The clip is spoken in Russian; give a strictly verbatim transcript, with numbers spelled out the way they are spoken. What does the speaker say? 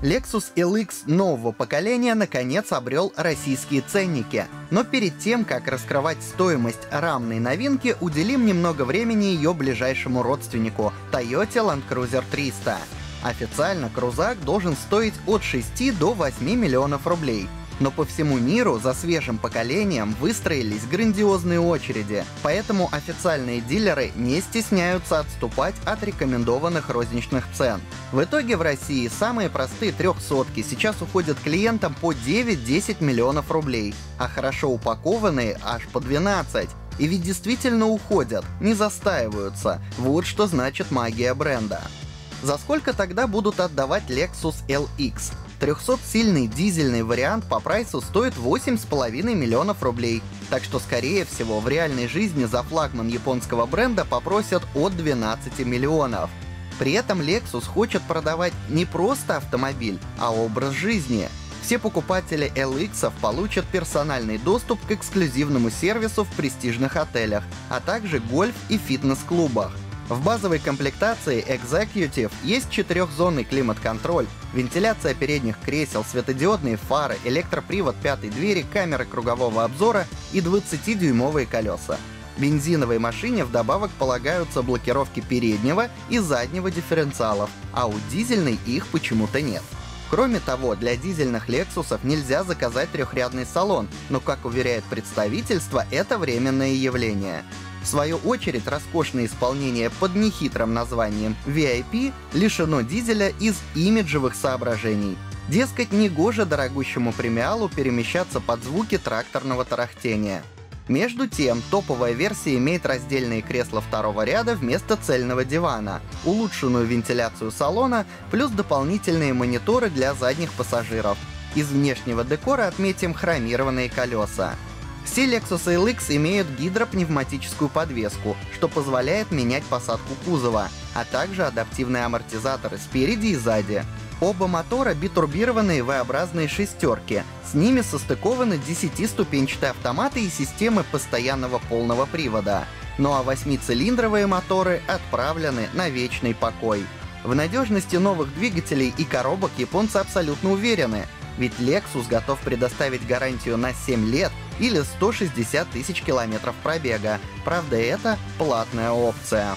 Lexus эл икс нового поколения наконец обрел российские ценники. Но перед тем, как раскрывать стоимость рамной новинки, уделим немного времени ее ближайшему родственнику — Toyota Land Cruiser триста. Официально крузак должен стоить от шести до восьми миллионов рублей. Но по всему миру за свежим поколением выстроились грандиозные очереди, поэтому официальные дилеры не стесняются отступать от рекомендованных розничных цен. В итоге в России самые простые трехсотки сейчас уходят клиентам по девять-десять миллионов рублей, а хорошо упакованные аж по двенадцать. И ведь действительно уходят, не застаиваются. Вот что значит магия бренда. За сколько тогда будут отдавать Lexus эл икс? трехсотсильный дизельный вариант по прайсу стоит восемь с половиной миллионов рублей, так что, скорее всего, в реальной жизни за флагман японского бренда попросят от двенадцати миллионов. При этом Lexus хочет продавать не просто автомобиль, а образ жизни. Все покупатели эл икс-ов получат персональный доступ к эксклюзивному сервису в престижных отелях, а также гольф и фитнес-клубах. В базовой комплектации Executive есть четырехзонный климат-контроль, вентиляция передних кресел, светодиодные фары, электропривод пятой двери, камеры кругового обзора и двадцатидюймовые колеса. Бензиновой машине вдобавок полагаются блокировки переднего и заднего дифференциалов, а у дизельной их почему-то нет. Кроме того, для дизельных Lexus'ов нельзя заказать трехрядный салон, но, как уверяет представительство, это временное явление. В свою очередь, роскошное исполнение под нехитрым названием ви ай пи лишено дизеля из имиджевых соображений. Дескать, негоже дорогущему премиалу перемещаться под звуки тракторного тарахтения. Между тем, топовая версия имеет раздельные кресла второго ряда вместо цельного дивана, улучшенную вентиляцию салона, плюс дополнительные мониторы для задних пассажиров. Из внешнего декора отметим хромированные колеса. Все Lexus эл икс имеют гидропневматическую подвеску, что позволяет менять посадку кузова, а также адаптивные амортизаторы спереди и сзади. Оба мотора битурбированные V-образные шестерки, с ними состыкованы десятиступенчатые автоматы и системы постоянного полного привода. Ну а восьмицилиндровые моторы отправлены на вечный покой. В надежности новых двигателей и коробок японцы абсолютно уверены, ведь Lexus готов предоставить гарантию на семь лет или сто шестьдесят тысяч километров пробега. Правда, это платная опция.